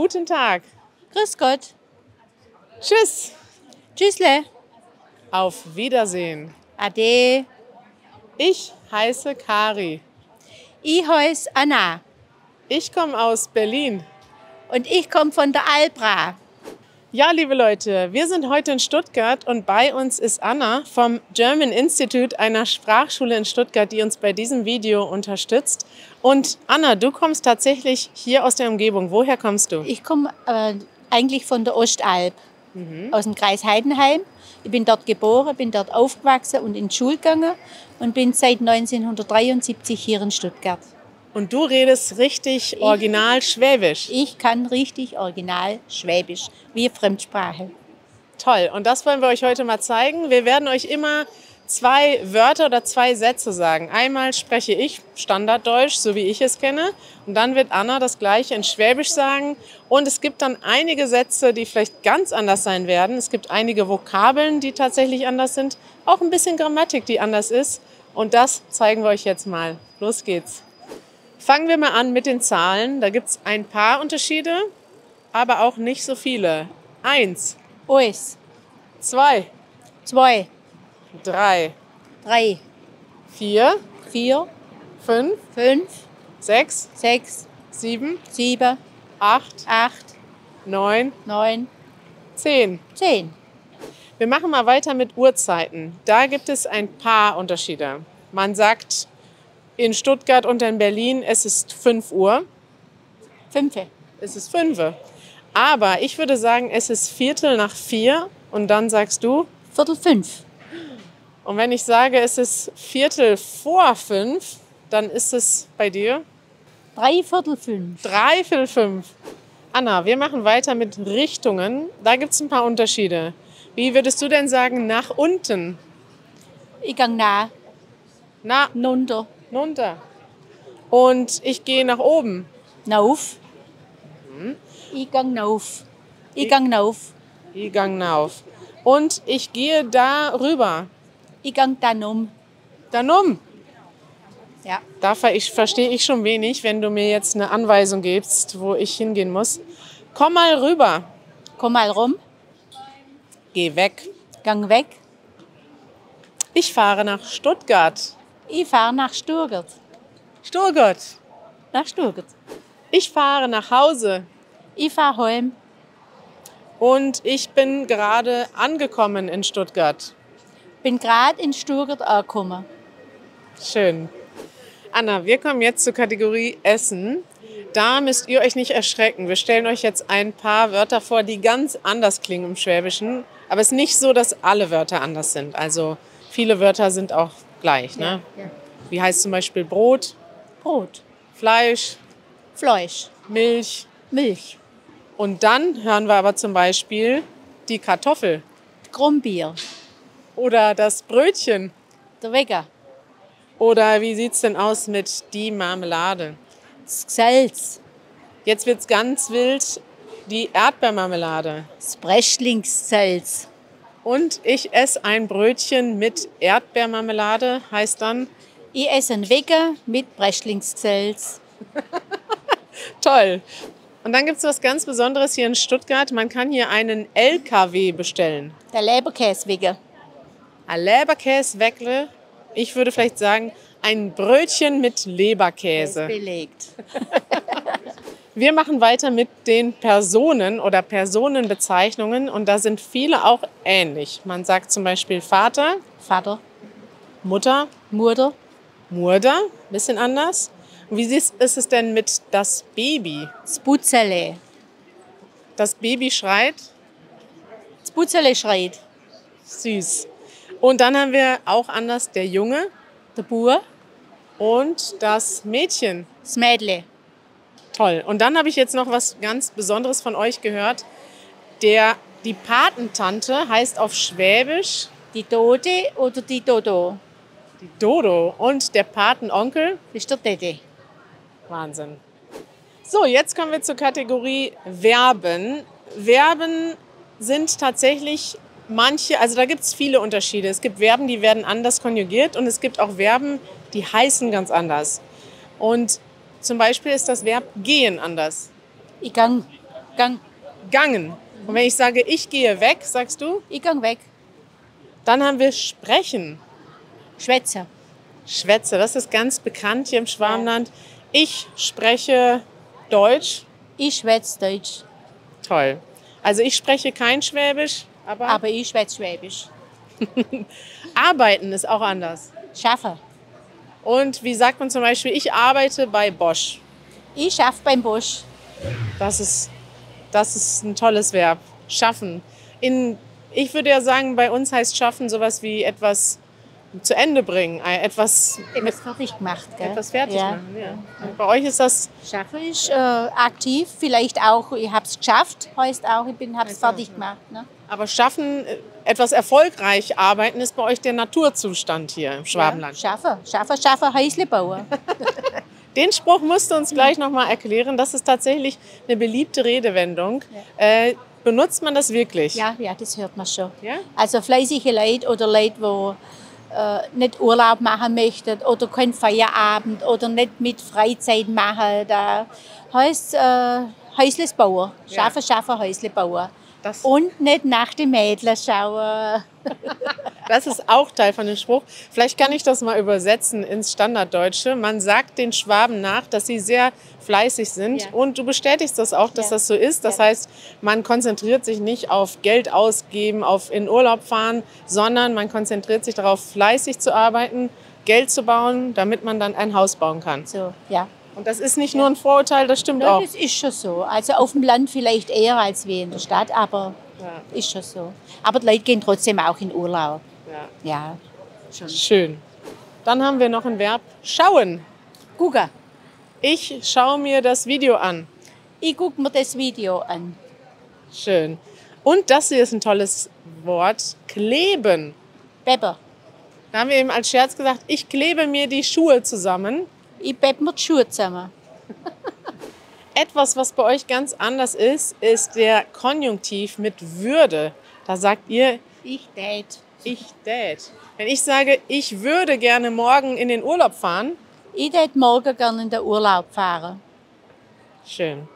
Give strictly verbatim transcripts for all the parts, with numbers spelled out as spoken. Guten Tag. Grüß Gott. Tschüss. Tschüssle. Auf Wiedersehen. Ade. Ich heiße Kari. Ich heiße Anna. Ich komme aus Berlin. Und ich komme von der Albra. Ja, liebe Leute, wir sind heute in Stuttgart und bei uns ist Anna vom German Institute, einer Sprachschule in Stuttgart, die uns bei diesem Video unterstützt. Und Anna, du kommst tatsächlich hier aus der Umgebung. Woher kommst du? Ich komme äh, eigentlich von der Ostalb, mhm. aus dem Kreis Heidenheim. Ich bin dort geboren, bin dort aufgewachsen und in die Schule gegangen und bin seit neunzehnhundertdreiundsiebzig hier in Stuttgart. Und du redest richtig original ich, Schwäbisch. Ich kann richtig original Schwäbisch, wie Fremdsprache. Toll, und das wollen wir euch heute mal zeigen. Wir werden euch immer zwei Wörter oder zwei Sätze sagen. Einmal spreche ich Standarddeutsch, so wie ich es kenne. Und dann wird Anna das Gleiche in Schwäbisch sagen. Und es gibt dann einige Sätze, die vielleicht ganz anders sein werden. Es gibt einige Vokabeln, die tatsächlich anders sind. Auch ein bisschen Grammatik, die anders ist. Und das zeigen wir euch jetzt mal. Los geht's. Fangen wir mal an mit den Zahlen. Da gibt es ein paar Unterschiede, aber auch nicht so viele. Eins. Eins. Zwei. Zwei. Drei. Drei. Vier. Vier. Fünf. Fünf. Sechs. Sechs. Sieben. Sieben. Acht. Acht. Neun. Neun. Zehn. Zehn. Wir machen mal weiter mit Uhrzeiten. Da gibt es ein paar Unterschiede. Man sagt in Stuttgart und in Berlin, es ist fünf Uhr. Fünfe. Es ist Fünfe. Aber ich würde sagen, es ist Viertel nach vier und dann sagst du? Viertel fünf. Und wenn ich sage, es ist Viertel vor fünf, dann ist es bei dir? Drei Viertel fünf. Drei Viertel fünf. Anna, wir machen weiter mit Richtungen. Da gibt es ein paar Unterschiede. Wie würdest du denn sagen, nach unten? Ich gang nah. Na. Nunter. Runter. Und ich gehe nach oben. Nauf. Hm. Ich gang nauf. Ich, ich gang nauf. Ich gang nauf. Und ich gehe da rüber. Ich gang dann um. Dann um. Ja. Da verstehe ich schon wenig, wenn du mir jetzt eine Anweisung gibst, wo ich hingehen muss. Komm mal rüber. Komm mal rum. Geh weg. Gang weg. Ich fahre nach Stuttgart. Ich fahre nach Stuttgart. Stuttgart. Nach Stuttgart. Ich fahre nach Hause. Ich fahre heim. Und ich bin gerade angekommen in Stuttgart. Bin gerade in Stuttgart angekommen. Schön. Anna, wir kommen jetzt zur Kategorie Essen. Da müsst ihr euch nicht erschrecken. Wir stellen euch jetzt ein paar Wörter vor, die ganz anders klingen im Schwäbischen. Aber es ist nicht so, dass alle Wörter anders sind. Also viele Wörter sind auch gleich, ne? Ja, ja. Wie heißt zum Beispiel Brot? Brot. Fleisch? Fleisch. Milch? Milch. Und dann hören wir aber zum Beispiel die Kartoffel. Grumbier. Oder das Brötchen. Der Wecker. Oder wie sieht's denn aus mit die Marmelade? Das Gselz. Jetzt wird's ganz wild, die Erdbeermarmelade. Das Brechlingssels. Und ich esse ein Brötchen mit Erdbeermarmelade, heißt dann? Ich esse einen Wecker mit Breschlingssels. Toll. Und dann gibt es was ganz Besonderes hier in Stuttgart. Man kann hier einen L K W bestellen. Der Leberkäswecker. Ein Leberkäsweckle. Ich würde vielleicht sagen, ein Brötchen mit Leberkäse. Das ist belegt. Wir machen weiter mit den Personen oder Personenbezeichnungen und da sind viele auch ähnlich. Man sagt zum Beispiel Vater, Vater, Mutter, Mutter, Murder, ein bisschen anders. Und wie ist es denn mit das Baby? Sputzele. Das Baby schreit? Sputzele schreit. Süß. Und dann haben wir auch anders der Junge, der Bur und das Mädchen. Das Mädle. Toll. Und dann habe ich jetzt noch was ganz Besonderes von euch gehört. Der, die Patentante heißt auf Schwäbisch die Dode oder die Dodo. Die Dodo. Und der Patenonkel ist der Dede. Wahnsinn. So, jetzt kommen wir zur Kategorie Verben. Verben sind tatsächlich manche, also da gibt es viele Unterschiede. Es gibt Verben, die werden anders konjugiert und es gibt auch Verben, die heißen ganz anders. Und zum Beispiel ist das Verb gehen anders. Ich gang. Gang. Gangen. Und wenn ich sage, ich gehe weg, sagst du? Ich gang weg. Dann haben wir sprechen. Schwätzer. Schwätzer, das ist ganz bekannt hier im Schwarmland. Ich spreche Deutsch. Ich schwätze Deutsch. Toll. Also ich spreche kein Schwäbisch, aber... Aber ich schwätze Schwäbisch. Arbeiten ist auch anders. Schaffe. Und wie sagt man zum Beispiel, ich arbeite bei Bosch? Ich schaffe beim Bosch. Das ist, das ist ein tolles Verb. Schaffen. In, ich würde ja sagen, bei uns heißt schaffen sowas wie etwas zu Ende bringen. Etwas, etwas fertig gemacht. Gell? Etwas fertig ja. machen, ja. Und bei euch ist das... Schaffe ich äh, aktiv, vielleicht auch, ich habe es geschafft, heißt auch, ich habe es fertig gemacht. Ne? Aber schaffen, etwas erfolgreich arbeiten, ist bei euch der Naturzustand hier im Schwabenland. Ja, schaffe, schaffe, schaffe, Häuslebauer. Den Spruch musst du uns gleich noch mal erklären. Das ist tatsächlich eine beliebte Redewendung. Ja. Äh, benutzt man das wirklich? Ja, ja, das hört man schon. Ja? Also fleißige Leute oder Leute, die äh, nicht Urlaub machen möchten oder keinen Feierabend oder nicht mit Freizeit machen. Da heißt es äh, Häuslebauer. Schaffe, ja. schaffe, Häuslebauer. Das und nicht nach den Mädchen schauen. Das ist auch Teil von dem Spruch. Vielleicht kann ich das mal übersetzen ins Standarddeutsche. Man sagt den Schwaben nach, dass sie sehr fleißig sind. Ja. Und du bestätigst das auch, dass ja. das so ist. Das ja. heißt, man konzentriert sich nicht auf Geld ausgeben, auf in Urlaub fahren, sondern man konzentriert sich darauf, fleißig zu arbeiten, Geld zu bauen, damit man dann ein Haus bauen kann. So, ja. Und das ist nicht ja. nur ein Vorurteil, das stimmt Nein, auch. Das ist schon so. Also auf dem Land vielleicht eher als wie in der Stadt, aber ja. ist schon so. Aber die Leute gehen trotzdem auch in Urlaub. Ja, ja. Schon. Schön. Dann haben wir noch ein Verb. Schauen. Gucken. Ich schaue mir das Video an. Ich gucke mir das Video an. Schön. Und das hier ist ein tolles Wort. Kleben. Bepper. Da haben wir eben als Scherz gesagt, ich klebe mir die Schuhe zusammen. Ich bebe mir die Schuhe zusammen. Etwas, was bei euch ganz anders ist, ist der Konjunktiv mit Würde. Da sagt ihr, ich date. Ich date. Wenn ich sage, ich würde gerne morgen in den Urlaub fahren. Ich date morgen gerne in den Urlaub fahren. Schön.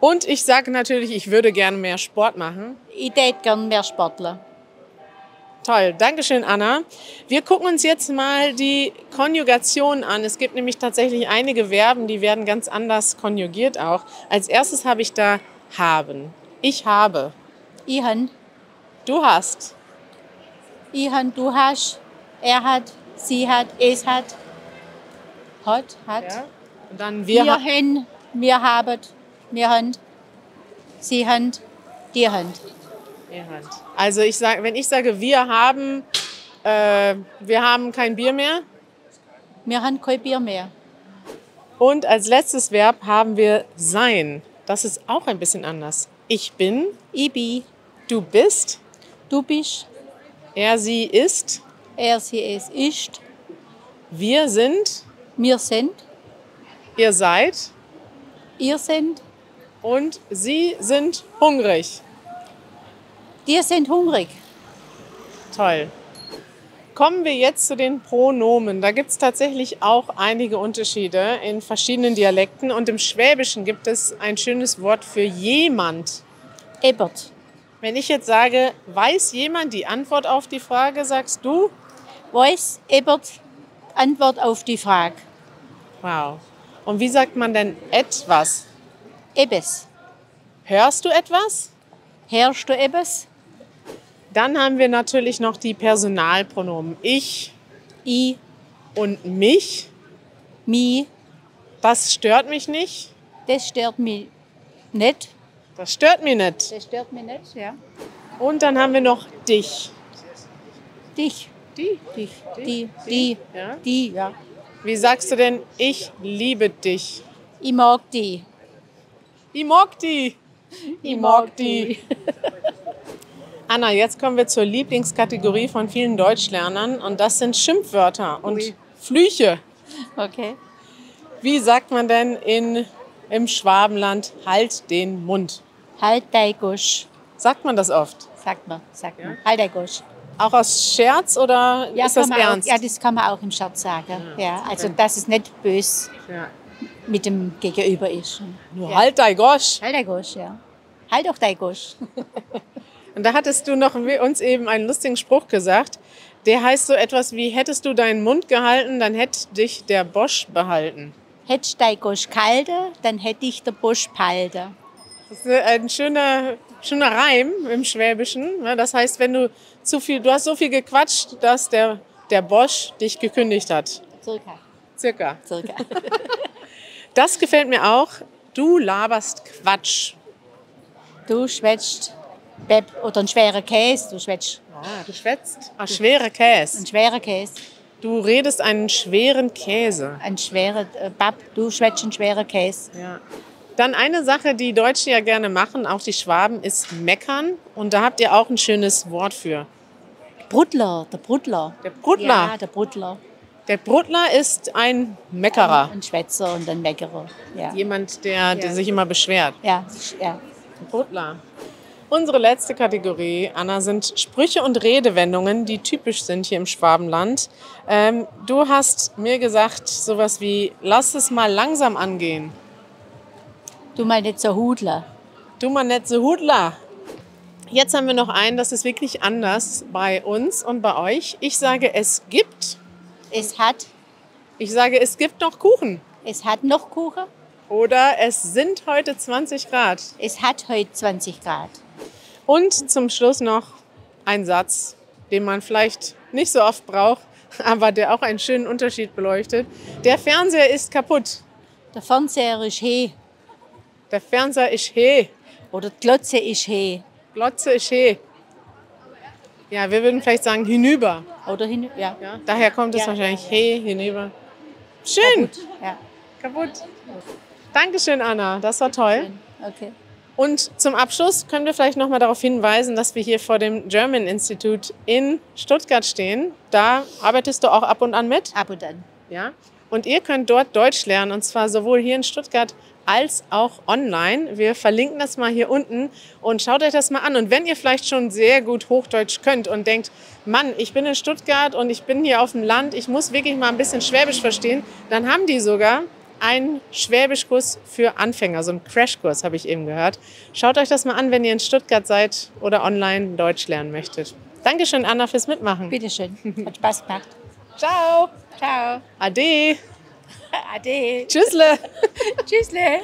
Und ich sage natürlich, ich würde gerne mehr Sport machen. Ich date gerne mehr Sportler. Toll, Dankeschön, Anna. Wir gucken uns jetzt mal die Konjugation an. Es gibt nämlich tatsächlich einige Verben, die werden ganz anders konjugiert auch. Als erstes habe ich da haben. Ich habe. Ich han. Du hast. Ich han, du hast. Er hat, sie hat, es hat. Hat, hat. Ja. Und dann wir. Wir ha hen, wir haben, wir han, sie han, dir han. Also ich sag, wenn ich sage, wir haben, äh, wir haben kein Bier mehr. Wir haben kein Bier mehr. Und als letztes Verb haben wir sein. Das ist auch ein bisschen anders. Ich bin. Ich bin. Du bist. Du bist. Er, sie ist. Er, sie, es ist. Wir sind. Wir sind. Ihr seid. Ihr sind. Und sie sind hungrig. Die sind hungrig. Toll. Kommen wir jetzt zu den Pronomen. Da gibt es tatsächlich auch einige Unterschiede in verschiedenen Dialekten. Und im Schwäbischen gibt es ein schönes Wort für jemand. Ebert. Wenn ich jetzt sage, weiß jemand die Antwort auf die Frage, sagst du? Weiß Ebert Antwort auf die Frage. Wow. Und wie sagt man denn etwas? Ebes. Hörst du etwas? Hörst du etwas? Dann haben wir natürlich noch die Personalpronomen. Ich, I und mich. Mi. Das stört mich nicht. Das stört mich nicht. Das stört mich nicht. Das stört mich nicht, ja. Und dann haben wir noch dich. Dich. Die. Dich. Die. Die. Die. Ja. Die. Ja. Wie sagst du denn, ich liebe dich? Ich mag dich. Ich mag dich. Ich mag die. Anna, jetzt kommen wir zur Lieblingskategorie von vielen Deutschlernern und das sind Schimpfwörter und Ui. Flüche. Okay. Wie sagt man denn in, im Schwabenland, halt den Mund? Halt dein Gusch. Sagt man das oft? Sagt man, sagt man. Ja? Halt dein Gusch. Auch aus Scherz oder ja, ist das ernst? Auch, ja, das kann man auch im Scherz sagen. Ja, ja, also das ist nicht böse. Ja. Mit dem Gegenüber ist. Nur ja. Halt dein Gosch. Halt dein Gosch, ja. halt doch dein Gusch. Und da hattest du noch uns eben einen lustigen Spruch gesagt. Der heißt so etwas wie, hättest du deinen Mund gehalten, dann hätte dich der Bosch behalten. Hättest dein Gusch kalte, dann hätte ich der Bosch palte. Das ist ein schöner, schöner Reim im Schwäbischen. Das heißt, wenn du zu viel, du hast so viel gequatscht, dass der, der Bosch dich gekündigt hat. Circa. Circa. Circa. Das gefällt mir auch. Du laberst Quatsch. Du schwätzt Beb oder ein schwerer Käse. Du schwätzt. Ah, du schwätzt. Ah, schwerer Käse. Ein schwerer Käse. Du redest einen schweren Käse. Ein schwerer äh, Bab. Du schwätzt einen schweren Käse. Ja. Dann eine Sache, die Deutsche ja gerne machen, auch die Schwaben, ist meckern. Und da habt ihr auch ein schönes Wort für. Bruttler, der Bruttler. Der Bruttler. Ja, der Bruttler. Der Bruttler ist ein Meckerer. Ein Schwätzer und ein Meckerer. Ja. Jemand, der, der ja. sich immer beschwert. Ja, ja. Bruttler. Unsere letzte Kategorie, Anna, sind Sprüche und Redewendungen, die typisch sind hier im Schwabenland. Ähm, du hast mir gesagt, sowas wie, lass es mal langsam angehen. Du mal nicht so Hudler. Du mal nicht so Hudler. Jetzt haben wir noch einen, das ist wirklich anders bei uns und bei euch. Ich sage, es gibt. Es hat. Ich sage, es gibt noch Kuchen. Es hat noch Kuchen. Oder es sind heute zwanzig Grad. Es hat heute zwanzig Grad. Und zum Schluss noch ein Satz, den man vielleicht nicht so oft braucht, aber der auch einen schönen Unterschied beleuchtet. Der Fernseher ist kaputt. Der Fernseher ist he. Der Fernseher ist he. Oder die Glotze ist he. Glotze ist he. Ja, wir würden vielleicht sagen hinüber. Oder hinüber, ja. ja. Daher kommt es ja, wahrscheinlich ja, ja. he, hinüber. Schön. Kaputt. Ja. Kaputt. Dankeschön, Anna. Das war toll. Okay. Und zum Abschluss können wir vielleicht noch mal darauf hinweisen, dass wir hier vor dem German Institute in Stuttgart stehen. Da arbeitest du auch ab und an mit? Ab und an. Ja. Und ihr könnt dort Deutsch lernen, und zwar sowohl hier in Stuttgart als auch online. Wir verlinken das mal hier unten und schaut euch das mal an. Und wenn ihr vielleicht schon sehr gut Hochdeutsch könnt und denkt, Mann, ich bin in Stuttgart und ich bin hier auf dem Land, ich muss wirklich mal ein bisschen Schwäbisch verstehen, dann haben die sogar einen Schwäbischkurs für Anfänger, so einen Crashkurs, habe ich eben gehört. Schaut euch das mal an, wenn ihr in Stuttgart seid oder online Deutsch lernen möchtet. Dankeschön, Anna, fürs Mitmachen. Bitteschön, hat Spaß gemacht. Ciao. Ciao. Ade. Ade. Tschüssle. Tschüssle.